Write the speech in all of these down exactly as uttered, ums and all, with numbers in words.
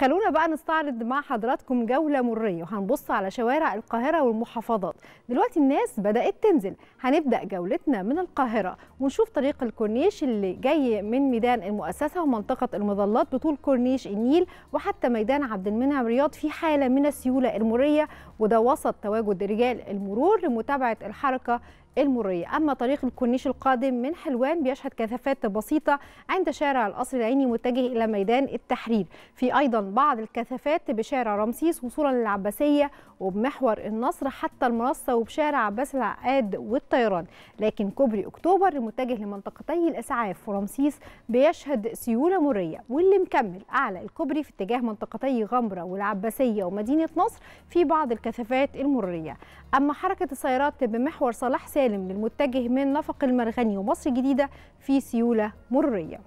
خلونا بقى نستعرض مع حضراتكم جولة مرية، وهنبص على شوارع القاهرة والمحافظات. دلوقتي الناس بدأت تنزل، هنبدأ جولتنا من القاهرة ونشوف طريق الكورنيش اللي جاي من ميدان المؤسسة ومنطقة المظلات بطول كورنيش النيل وحتى ميدان عبد المنعم رياض في حالة من السيولة المرية، وده وسط تواجد رجال المرور لمتابعة الحركة المرية. أما طريق الكورنيش القادم من حلوان بيشهد كثافات بسيطة عند شارع القصر العيني متجه إلى ميدان التحرير، في أيضا بعض الكثافات بشارع رمسيس وصولا للعباسية وبمحور النصر حتى المنصة وبشارع عباس العقاد والطيران، لكن كوبري أكتوبر المتجه لمنطقتي الإسعاف ورمسيس بيشهد سيولة مرية، واللي مكمل أعلى الكوبري في اتجاه منطقتي غمرة والعباسية ومدينة نصر في بعض الكثافات المرية. أما حركة السيارات بمحور صلاح سالم للمتجه من نفق المرغني ومصر الجديدة في سيولة مرية.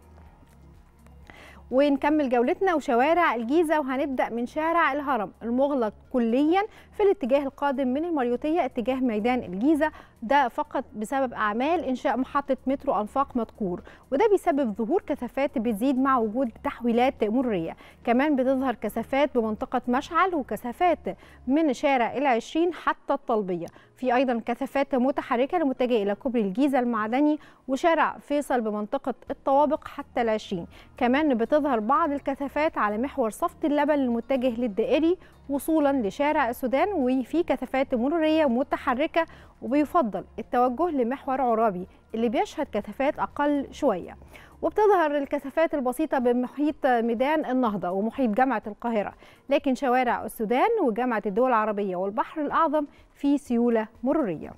ونكمل جولتنا وشوارع الجيزة، وهنبدأ من شارع الهرم المغلق كليا في الاتجاه القادم من المريوطية اتجاه ميدان الجيزة، ده فقط بسبب أعمال إنشاء محطة مترو أنفاق مدقور، وده بيسبب ظهور كثافات بتزيد مع وجود تحويلات مرية. كمان بتظهر كثافات بمنطقة مشعل وكثافات من شارع العشرين حتى الطلبية، في أيضا كثافات متحركة لمتجه إلى كوبري الجيزة المعدني وشارع فيصل بمنطقة الطوابق حتى العشرين. كمان بتظهر بعض الكثافات على محور صفت اللبن المتجه للدائري وصولا لشارع السودان، وفي كثافات مرورية متحركة، وبيفضل التوجه لمحور عرابي اللي بيشهد كثافات أقل شوية. وبتظهر الكثافات البسيطة بمحيط ميدان النهضة ومحيط جامعة القاهرة، لكن شوارع السودان وجامعة الدول العربية والبحر الأعظم في سيولة مرورية.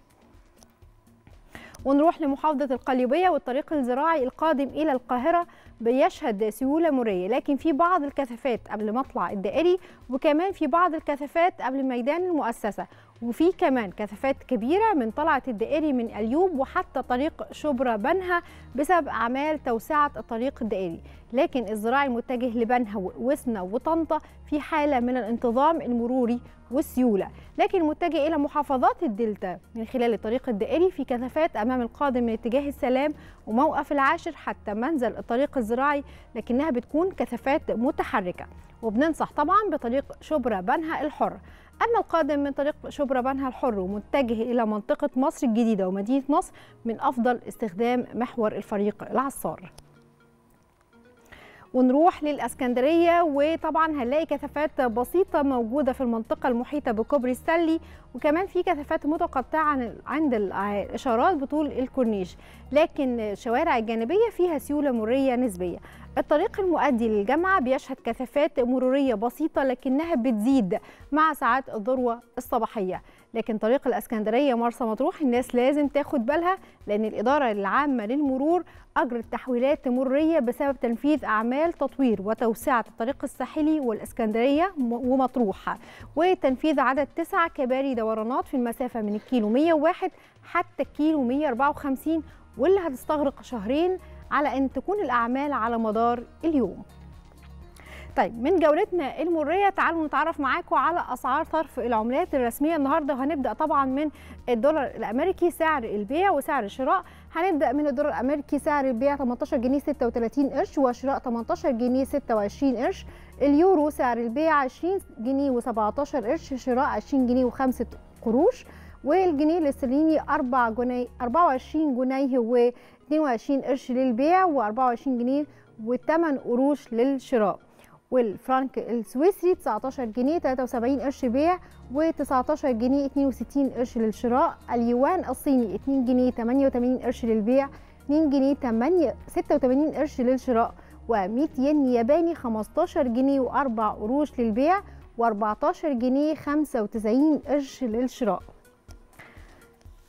ونروح لمحافظة القليوبية، والطريق الزراعي القادم إلى القاهرة بيشهد سيولة مرية، لكن في بعض الكثافات قبل مطلع الدائري، وكمان في بعض الكثافات قبل ميدان المؤسسة، وفي كمان كثافات كبيرة من طلعة الدائري من أليوب وحتى طريق شبرا بنها بسبب أعمال توسعة الطريق الدائري. لكن الزراعي متجه لبنها وسنة وطنطا في حالة من الانتظام المروري والسيولة، لكن متجه إلى محافظات الدلتا من خلال الطريق الدائري في كثافات أمام القادم من اتجاه السلام وموقف العاشر حتى منزل الطريق الزراعي، لكنها بتكون كثافات متحركة. وبننصح طبعا بطريق شبرا بنها الحر. أما القادم من طريق شبرا بنها الحر ومتجه إلى منطقة مصر الجديدة ومدينة نصر من أفضل استخدام محور الفريق العصار. ونروح للاسكندريه، وطبعا هنلاقي كثافات بسيطه موجوده في المنطقه المحيطه بكوبري السلي، وكمان في كثافات متقطعه عند الاشارات بطول الكورنيش، لكن الشوارع الجانبيه فيها سيوله مريه نسبيه. الطريق المؤدي للجامعه بيشهد كثافات مروريه بسيطه، لكنها بتزيد مع ساعات الذروه الصباحيه. لكن طريق الاسكندريه مرسى مطروح الناس لازم تاخد بالها، لان الاداره العامه للمرور اجرت تحويلات مروريه بسبب تنفيذ اعمال تطوير وتوسعه الطريق الساحلي والاسكندريه ومطروح، وتنفيذ عدد تسع كباري دورانات في المسافه من الكيلو مية وواحد حتى الكيلو مية وأربعة وخمسين، واللي هتستغرق شهرين على ان تكون الاعمال على مدار اليوم. طيب، من جولتنا المرية تعالوا نتعرف معاكم على أسعار صرف العملات الرسمية النهاردة، وهنبدأ طبعا من الدولار الأمريكي سعر البيع وسعر الشراء. هنبدأ من الدولار الأمريكي سعر البيع تمنتاشر جنيه ستة وتلاتين قرش وشراء تمنتاشر جنيه ستة وعشرين قرش. اليورو سعر البيع عشرين جنيه وسبعتاشر قرش شراء عشرين جنيه وخمسة قروش، والجنيه الاسترليني أربعة وعشرين جنيه واتنين وعشرين قرش للبيع وأربعة وعشرين جنيه وتمن قروش للشراء. والفرنك السويسري تسعتاشر جنيه تلاتة وسبعين قرش بيع وتسعتاشر جنيه اتنين وستين قرش للشراء. اليوان الصيني اتنين جنيه تمانية وتمانين قرش للبيع اتنين جنيه ستة وتمانين قرش للشراء، و100 ين ياباني خمستاشر جنيه وأربع قروش للبيع وأربعتاشر جنيه خمسة وتسعين قرش للشراء.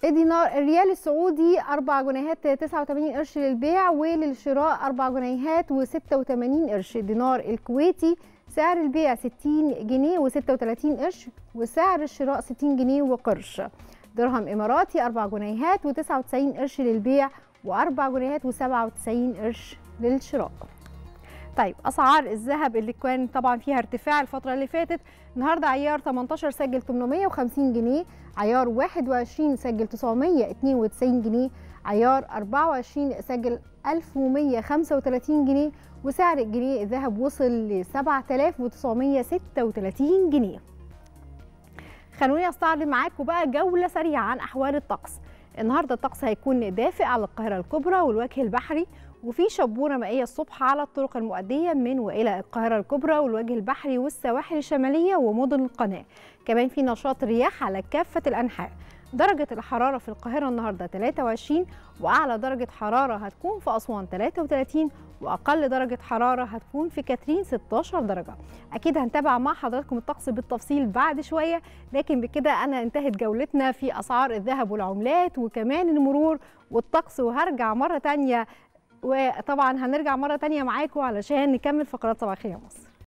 الدينار الريال السعودي أربعة جنيهات تسعة وتمانين قرش للبيع وللشراء أربعة جنيهات وستة وتمانين قرش. الدينار الكويتي سعر البيع ستين جنيه وستة وتلاتين قرش وسعر الشراء ستين جنيه وقرش. درهم إماراتي أربعة جنيهات وتسعة وتسعين قرش للبيع وأربعة جنيهات وسبعة وتسعين قرش للشراء. طيب اسعار الذهب اللي كان طبعا فيها ارتفاع الفتره اللي فاتت، النهارده عيار ثمانية عشر سجل ثمانمائة وخمسين جنيه، عيار واحد وعشرين سجل تسعمائة واثنين وتسعين جنيه، عيار أربعة وعشرين سجل ألف ومائة وخمسة وثلاثين جنيه، وسعر الجنيه الذهب وصل ل سبعة آلاف وتسعمائة وستة وثلاثين جنيه. خلوني استعرض معاكم بقى جوله سريعه عن احوال الطقس. النهارده الطقس هيكون دافئ على القاهره الكبرى والوجه البحري، وفي شبوره مائيه الصبح على الطرق المؤديه من والى القاهره الكبرى والوجه البحري والسواحل الشماليه ومدن القناه. كمان في نشاط رياح على كافه الانحاء. درجه الحراره في القاهره النهارده ثلاثة وعشرين، واعلى درجه حراره هتكون في اسوان ثلاثة وثلاثين، واقل درجه حراره هتكون في كاترين ستة عشر درجه. اكيد هنتابع مع حضراتكم الطقس بالتفصيل بعد شويه، لكن بكده انا انتهت جولتنا في اسعار الذهب والعملات وكمان المرور والطقس، وهرجع مره ثانيه وطبعا هنرجع مره ثانيه معاكم علشان نكمل فقرات صباح الخير يا مصر.